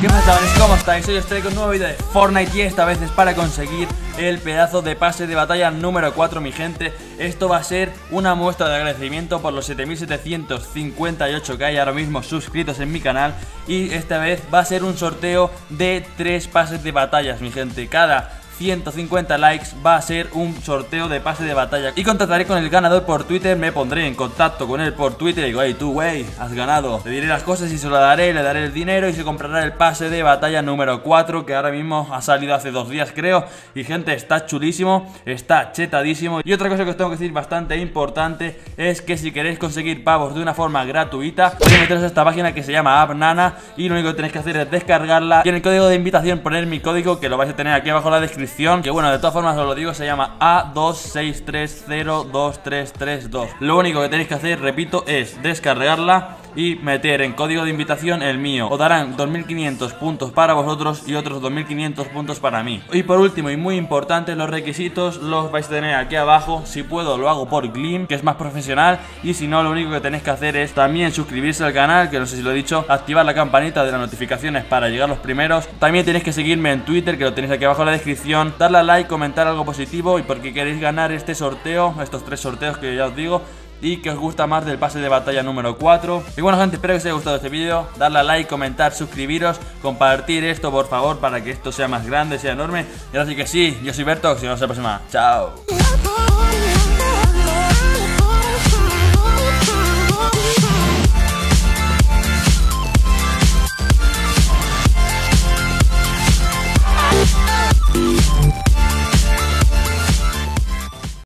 ¿Qué pasa, chavales? ¿Cómo estáis? Hoy os traigo un nuevo vídeo de Fortnite y esta vez es para conseguir el pedazo de pase de batalla número 4, mi gente. Esto va a ser una muestra de agradecimiento por los 7.758 que hay ahora mismo suscritos en mi canal. Y esta vez va a ser un sorteo de 3 pases de batallas, mi gente. Cada 150 likes va a ser un sorteo de pase de batalla. Y contactaré con el ganador por Twitter, me pondré en contacto con él por Twitter y digo: hey, tú, wey, has ganado. Le diré las cosas y se lo daré, le daré el dinero y se comprará el pase de batalla número 4, que ahora mismo ha salido hace 2 días, creo. Y gente, está chulísimo, está chetadísimo. Y otra cosa que os tengo que decir bastante importante es que si queréis conseguir pavos de una forma gratuita, podéis meteros a esta página que se llama App Nana y lo único que tenéis que hacer es descargarla y en el código de invitación poner mi código, que lo vais a tener aquí abajo en la descripción. Que bueno, de todas formas os lo digo, se llama A26302332. Lo único que tenéis que hacer, repito, es descargarla y meter en código de invitación el mío. Os darán 2500 puntos para vosotros y otros 2500 puntos para mí. Y por último y muy importante, los requisitos los vais a tener aquí abajo. Si puedo lo hago por Glim, que es más profesional, y si no, lo único que tenéis que hacer es también suscribirse al canal, que no sé si lo he dicho, activar la campanita de las notificaciones para llegar los primeros. También tenéis que seguirme en Twitter, que lo tenéis aquí abajo en la descripción, darle a like, comentar algo positivo y porque queréis ganar este sorteo, estos 3 sorteos que ya os digo, y que os gusta más del pase de batalla número 4. Y bueno, gente, espero que os haya gustado este vídeo. Darle a like, comentar, suscribiros, compartir esto, por favor, para que esto sea más grande, sea enorme. Y ahora sí que sí, yo soy Bertox y nos vemos la próxima. Chao.